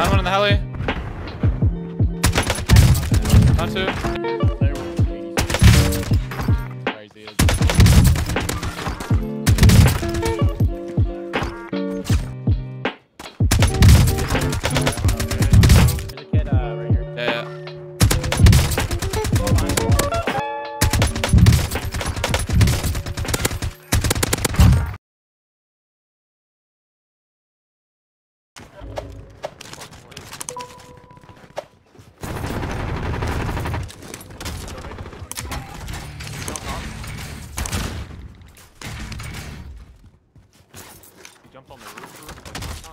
Down one in the heli. Down two. There's a kid right here. Yeah. Jump on the roof.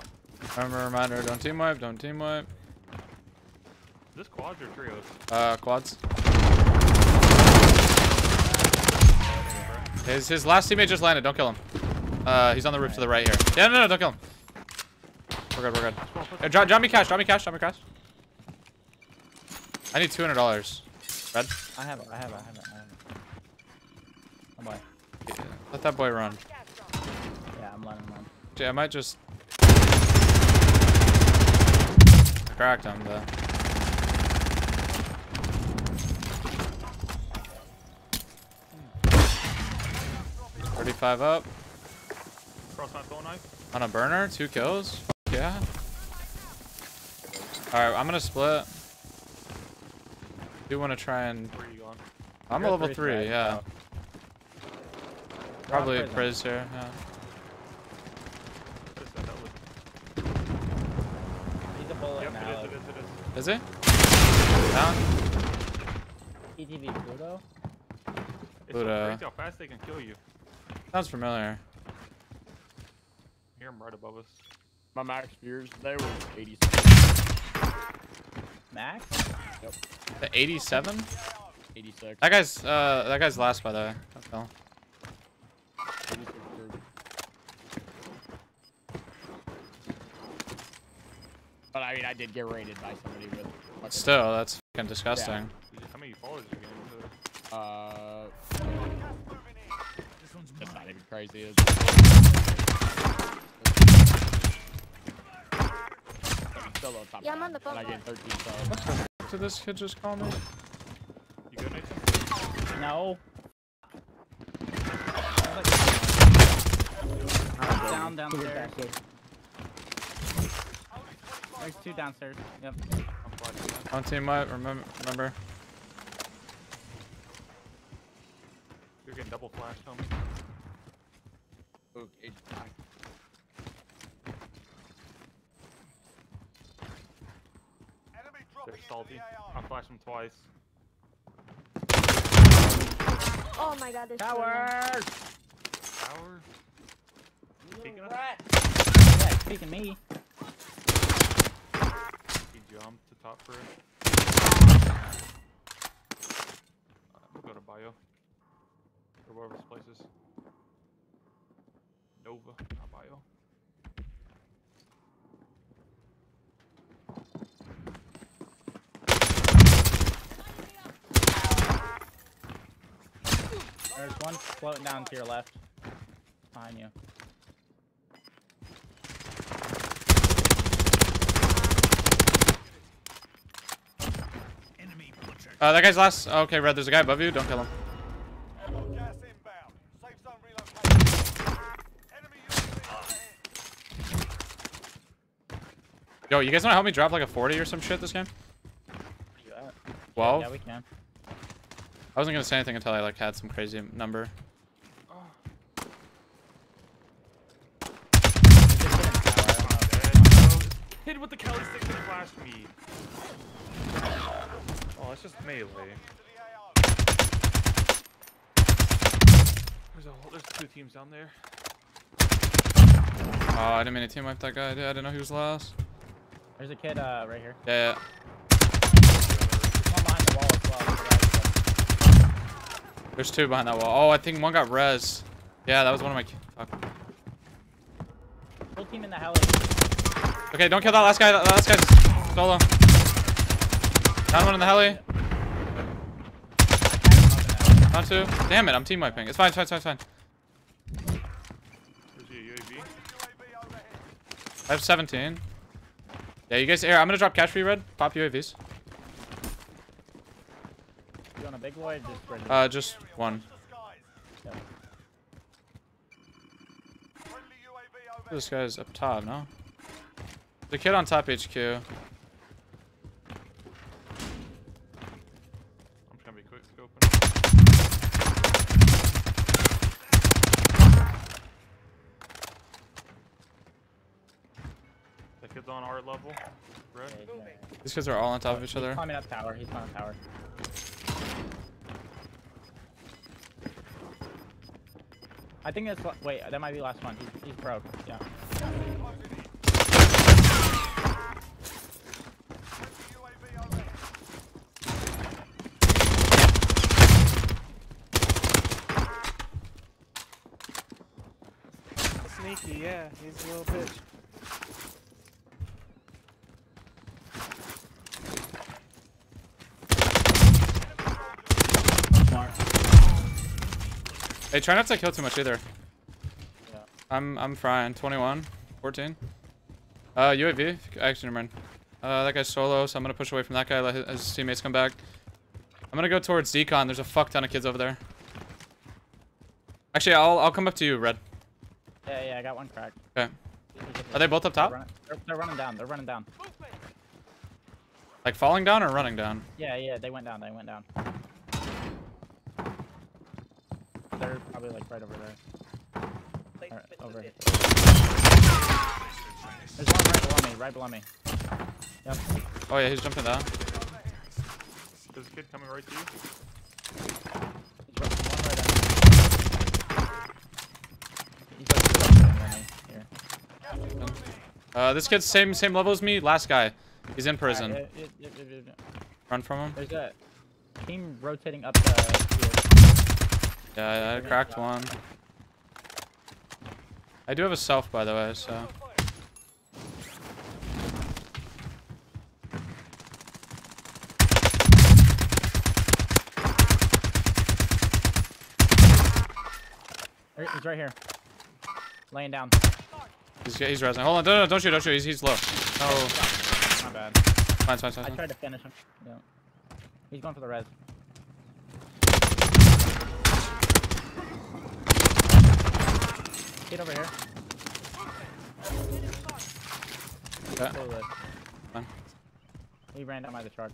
Remember, reminder, don't team wipe, don't team wipe. Is this quads or trios? Quads. His last teammate just landed, don't kill him. He's on the roof to the right here. Yeah, no, don't kill him. We're good, we're good. Hey, drop me cash. I need $200. Red? I have it. Oh boy. Yeah, let that boy run. Yeah, I'm running. Yeah, I might just cracked him though. $35 up. Cross my bow knife. On a burner, 2 kills. Fuck yeah. Alright, I'm gonna split. Do wanna try and where are you going? I'm a level 3, yeah. Oh. Probably a priz here, yeah. Is it? Down. ETV Pluto? Pluto. It's so crazy how fast they can kill you. Sounds familiar. Hear them right above us. My max spears, they were 87. Max? Yep. The 87? 86. That guy's last by the way. That fell. But I mean, I did get raided by somebody with. Still, that's fucking disgusting. Yeah. How many followers are you getting to? That's not even crazy. Is it? Still on top. Yeah, I'm on the phone. I get 13 subs. What the f did this kid just call me? You good, Nathan? No. Downstairs. There's 2 downstairs. Yep. On team up, remember. You're getting double flashed, homie. Okay. They're salty. I'll flash them twice. Oh my god, there's tower! Tower? Taking us? Yeah, taking me. Jump to top for it. We'll go to bio. Or wherever this place is. Nova, not bio. There's one floating down to your left. Behind you. That guy's last. Oh, okay, Red, there's a guy above you. Don't kill him. Yo, you guys want to help me drop like a 40 or some shit this game? 12? Yeah, we can. I wasn't going to say anything until I like had some crazy number. Hit with the Kelly stick that flashed me. Oh, it's just melee. There's 2 teams down there. Oh, I didn't mean to team wipe that guy, dude. I didn't know he was last. There's a kid right here. Yeah. One behind the wall as well. There's 2 behind that wall. Oh, I think one got res. Yeah, that was one of my kids. Fuck. Full team in the heli. Okay, don't kill that last guy. That last guy's solo. Down one in the heli. Down 2. Damn it, I'm team wiping. It's fine, it's fine. I have 17. Yeah, you guys here. I'm gonna drop cash for you, Red. Pop UAVs. You want a big boy or just Red? Just one. Yeah. This guy's up top, no? The kid on top HQ. I'm just gonna be quick scoping. The kid's on our level. Red. These kids are all on top of each other. He's climbing up tower. He's climbing up tower. I think that's wait, that might be the last one. He's broke. Yeah. Sneaky, yeah. He's a little bitch. Hey, try not to kill too much either. Yeah. I'm frying. 21, 14. UAV. Actually, never mind. That guy's solo, so I'm gonna push away from that guy. Let his teammates come back. I'm gonna go towards decon. There's a fuck ton of kids over there. Actually, I'll come up to you, Red. Yeah, I got one cracked. Okay. Are they both up top? They're running down. They're running down. Like falling down or running down? Yeah. They went down. They're probably like right over there. Right, over. There's one right below me. Yep. Oh yeah, he's jumping down. There's a kid coming right to you. He's right this kid's same level as me. Last guy. He's in prison. Right, run from him. There's a team rotating up the. Yeah, I cracked one. I do have a self, by the way, so. He's right here. Laying down. He's rezzing. Hold on, no, don't shoot, he's low. Oh. My bad. Fine. I tried to finish him. Yeah. He's going for the res. Get over here. Yeah. Fine. He ran down by the truck.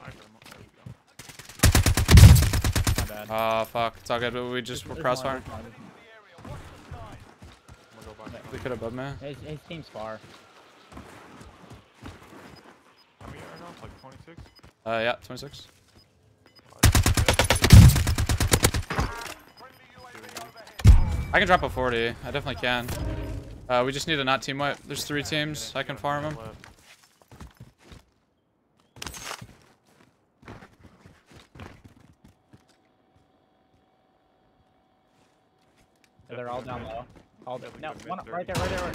My bad. Oh, fuck. It's all good. We just were crossfiring. We could above, man. His team's far. How many are now? Like 26? Yeah, 26. I can drop a 40. I definitely can. We just need to not team wipe. There's 3 teams. I can farm them. They're all down low. All down. No, one up, right there. One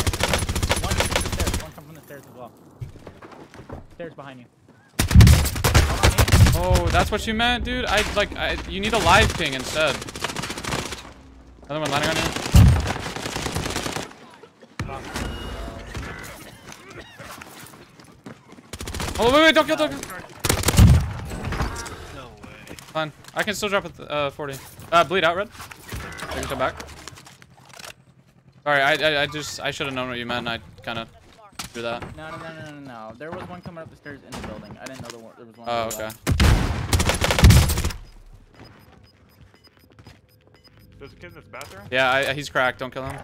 comes from the stairs. One comes from the stairs as well. Stairs behind you. Oh, that's what you meant, dude. You need a live ping instead. Another one landing on you. Oh, wait, don't kill. No way. Fine. I can still drop at 40. Bleed out, Red. I can come back. Sorry, I should have known what you meant. I kind of threw that. No. There was one coming up the stairs in the building. I didn't know there was one. Oh, okay. There's a kid in this bathroom? Yeah, he's cracked. Don't kill him.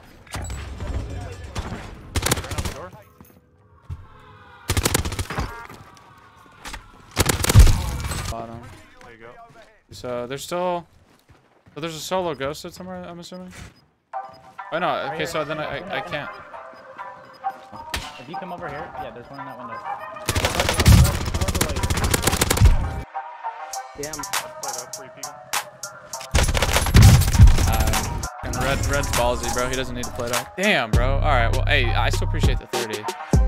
Bottom. There you go. So there's still... So there's a solo ghosted somewhere, I'm assuming? Oh, no. Okay, so then I can't. If you come over here... Yeah, there's one in that window. Damn. That's like a free peek. Red's ballsy, bro. He doesn't need to play it off. Damn, bro. All right. Well, hey, I still appreciate the 30.